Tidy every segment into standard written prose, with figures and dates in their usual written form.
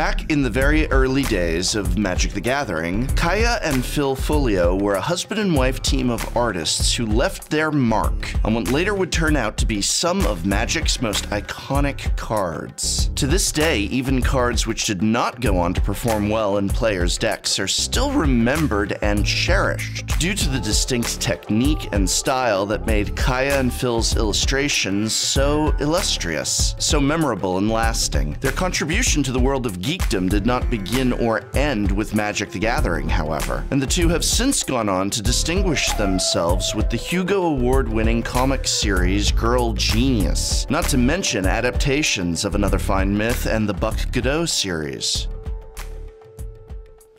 Back in the very early days of Magic: The Gathering, Kaja and Phil Foglio were a husband and wife team of artists who left their mark on what later would turn out to be some of Magic's most iconic cards. To this day, even cards which did not go on to perform well in players' decks are still remembered and cherished due to the distinct technique and style that made Kaja and Phil's illustrations so illustrious, so memorable and lasting. Their contribution to the world of geekdom did not begin or end with Magic: The Gathering, however, and the two have since gone on to distinguish themselves with the Hugo Award-winning comic series Girl Genius, not to mention adaptations of Another Fine Myth and the Buck Godot series.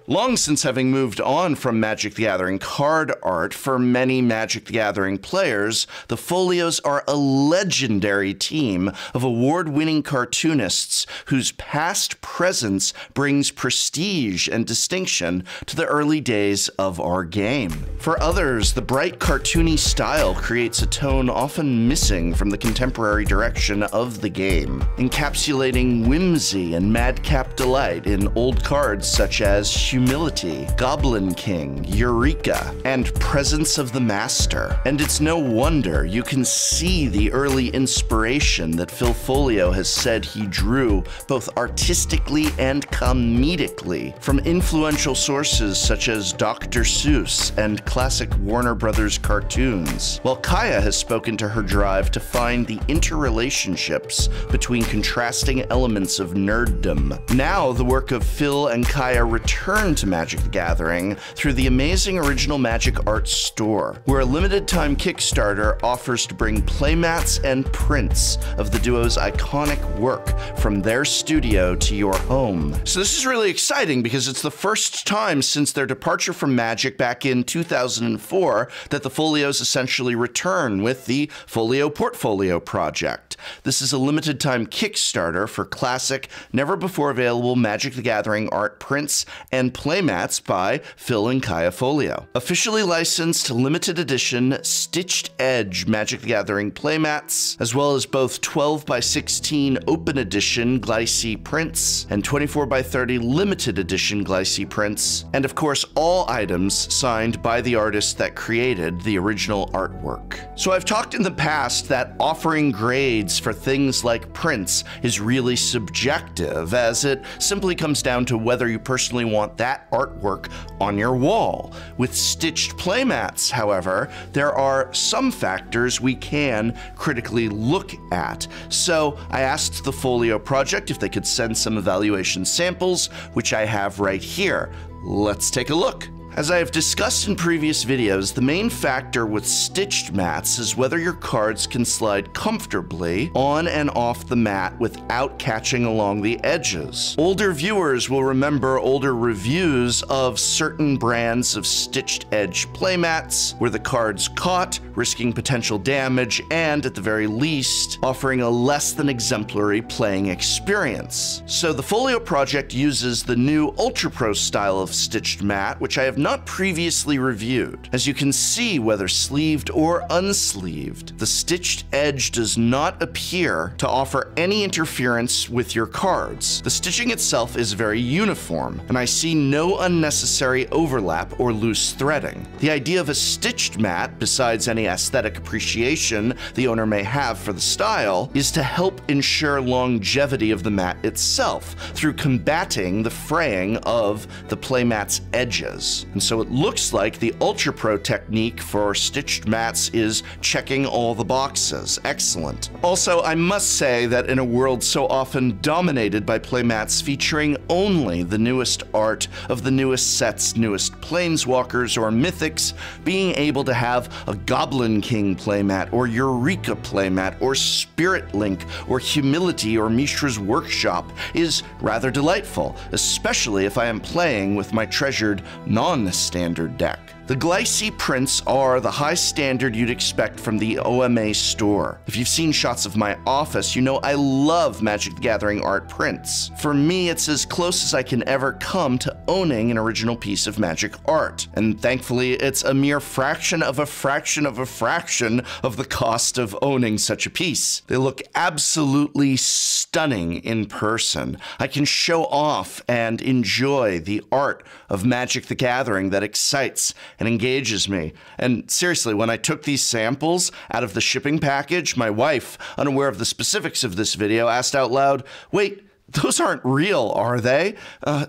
Long since having moved on from Magic: The Gathering card art, for many Magic: The Gathering players, the Foglios are a legendary team of award-winning cartoonists whose past presence brings prestige and distinction to the early days of our game. For others, the bright cartoony style creates a tone often missing from the contemporary direction of the game, encapsulating whimsy and madcap delight in old cards such as Humility, Goblin King, Eureka, and Presence of the Master. And it's no wonder you can see the early inspiration that Phil Foglio has said he drew, both artistically and comedically, from influential sources such as Dr. Seuss and classic Warner Brothers cartoons, while Kaja has spoken to her drive to find the interrelationships between contrasting elements of nerddom. Now the work of Phil and Kaja return to Magic: The Gathering through the amazing original Magic Art Store, where a limited-time Kickstarter offers to bring playmats and prints of the duo's iconic work from their studio to your home. So this is really exciting because it's the first time since their departure from Magic back in 2004 that the Foglios essentially return with the Foglio Portfolio Project. This is a limited-time Kickstarter for classic, never-before-available Magic: The Gathering art prints and playmats by Phil and Kaja Foglio. Officially licensed limited edition stitched edge Magic: The Gathering playmats, as well as both 12x16 open edition Glycee prints and 24x30 limited edition Glycee prints, and of course all items signed by the artist that created the original artwork. So I've talked in the past that offering grades for things like prints is really subjective, as it simply comes down to whether you personally want that artwork on your wall. With stitched playmats, however, there are some factors we can critically look at. So I asked the Foglio Project if they could send some evaluation samples, which I have right here. Let's take a look. As I have discussed in previous videos, the main factor with stitched mats is whether your cards can slide comfortably on and off the mat without catching along the edges. Older viewers will remember older reviews of certain brands of stitched edge playmats where the cards caught, risking potential damage, and at the very least, offering a less than exemplary playing experience. So the Foglio Project uses the new UltraPro style of stitched mat, which I have not previously reviewed. As you can see, whether sleeved or unsleeved, the stitched edge does not appear to offer any interference with your cards. The stitching itself is very uniform, and I see no unnecessary overlap or loose threading. The idea of a stitched mat, besides any aesthetic appreciation the owner may have for the style, is to help ensure longevity of the mat itself through combating the fraying of the playmat's edges. And so it looks like the UltraPro technique for stitched mats is checking all the boxes. Excellent. Also, I must say that in a world so often dominated by playmats featuring only the newest art of the newest sets, newest planeswalkers or mythics, being able to have a Goblin King playmat or Eureka playmat or Spirit Link or Humility or Mishra's Workshop is rather delightful, especially if I am playing with my treasured non-standard deck. The Glycé prints are the high standard you'd expect from the OMA store. If you've seen shots of my office, you know I love Magic: The Gathering art prints. For me, it's as close as I can ever come to owning an original piece of Magic art, and thankfully it's a mere fraction of a fraction of a fraction of the cost of owning such a piece. They look absolutely stunning in person. I can show off and enjoy the art of Magic: The Gathering that excites and engages me. And seriously, when I took these samples out of the shipping package, my wife, unaware of the specifics of this video, asked out loud, "Wait, those aren't real, are they?"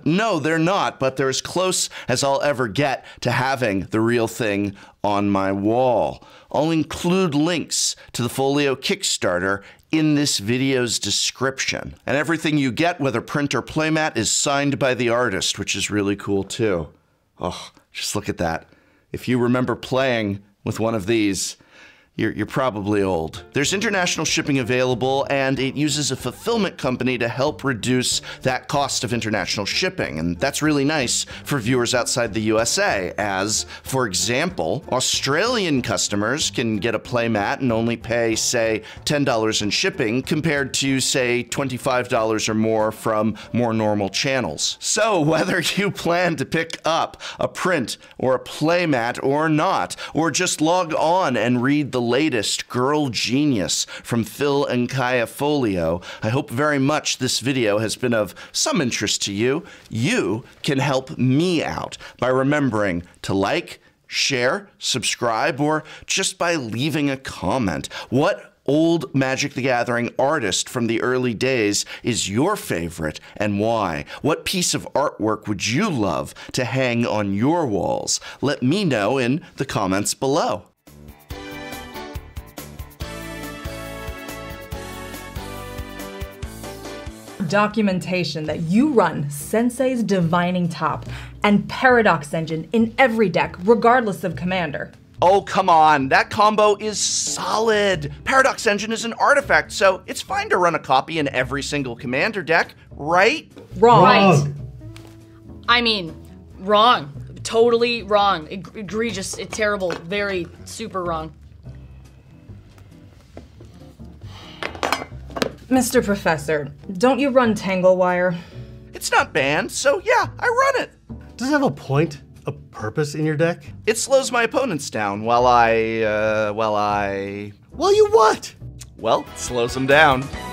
No, they're not, but they're as close as I'll ever get to having the real thing on my wall. I'll include links to the Foglio Kickstarter in this video's description. And everything you get, whether print or playmat, is signed by the artist, which is really cool too. Oh, just look at that. If you remember playing with one of these, you're probably old. There's international shipping available, and it uses a fulfillment company to help reduce that cost of international shipping. And that's really nice for viewers outside the USA, as, for example, Australian customers can get a playmat and only pay, say, $10 in shipping compared to, say, $25 or more from more normal channels. So whether you plan to pick up a print or a playmat or not, or just log on and read the latest Girl Genius from Phil and Kaja Foglio, I hope very much this video has been of some interest to you. You can help me out by remembering to like, share, subscribe, or just by leaving a comment. What old Magic: The Gathering artist from the early days is your favorite and why? What piece of artwork would you love to hang on your walls? Let me know in the comments below. Documentation that you run Sensei's Divining Top and Paradox Engine in every deck, regardless of commander. Oh, come on, that combo is solid. Paradox Engine is an artifact, so it's fine to run a copy in every single commander deck, right? Wrong. Right. I mean, wrong. Totally wrong. Egregious, terrible, very super wrong. Mr. Professor, don't you run Tanglewire? It's not banned, so yeah, I run it. Does it have a point, a purpose in your deck? It slows my opponents down while I... Well, you what? Well, it slows them down.